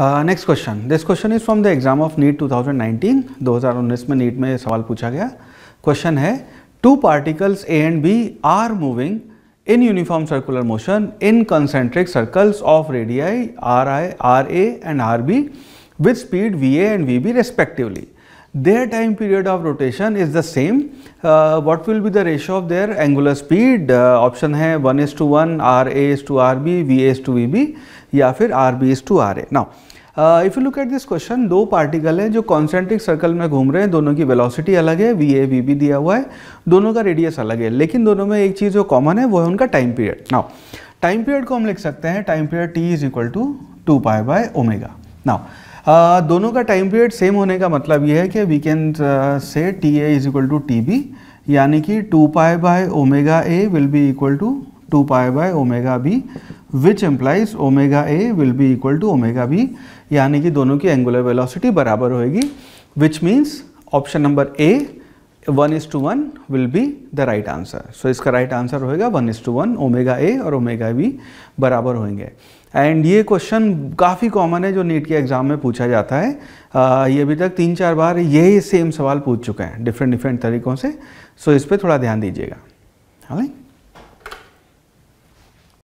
Next question, this question is from the exam of NEET 2019, 2019 में NEET में सवाल पूछा गया। क्वेश्चन है, two particles A and B are moving in uniform circular motion in concentric circles of radii R I R A and R B with speed V A and V B respectively. Their time period of rotation is the same. What will be the ratio of their angular speed? Option है 1:1, RA:RB, VA:VB या फिर RB:RA। Now, if you look at this question, दो particle हैं जो concentric circle में घूम रहे हैं, दोनों की वेलोसिटी अलग है, VA VB दिया हुआ है, दोनों का रेडियस अलग है, लेकिन दोनों में एक चीज़ जो कॉमन है वो है उनका time period. Now time period को हम लिख सकते हैं, टाइम पीरियड T = 2π/ω। नाउ दोनों का टाइम पीरियड सेम होने का मतलब यह है कि we can say TA = TB, यानी कि 2π/ω A will be equal to 2π/ω B, which implies ω A will be equal to ω B, यानी कि दोनों की एंगुलर वेलोसिटी बराबर होएगी, which means option number A 1:1 will be the right answer. So इसका right answer होएगा 1:1, ω A और ω B बराबर होंगे। एंड ये क्वेश्चन काफ़ी कॉमन है जो नीट के एग्ज़ाम में पूछा जाता है। ये अभी तक 3-4 बार यही सेम सवाल पूछ चुके हैं डिफरेंट तरीक़ों से। सो इस पर थोड़ा ध्यान दीजिएगा।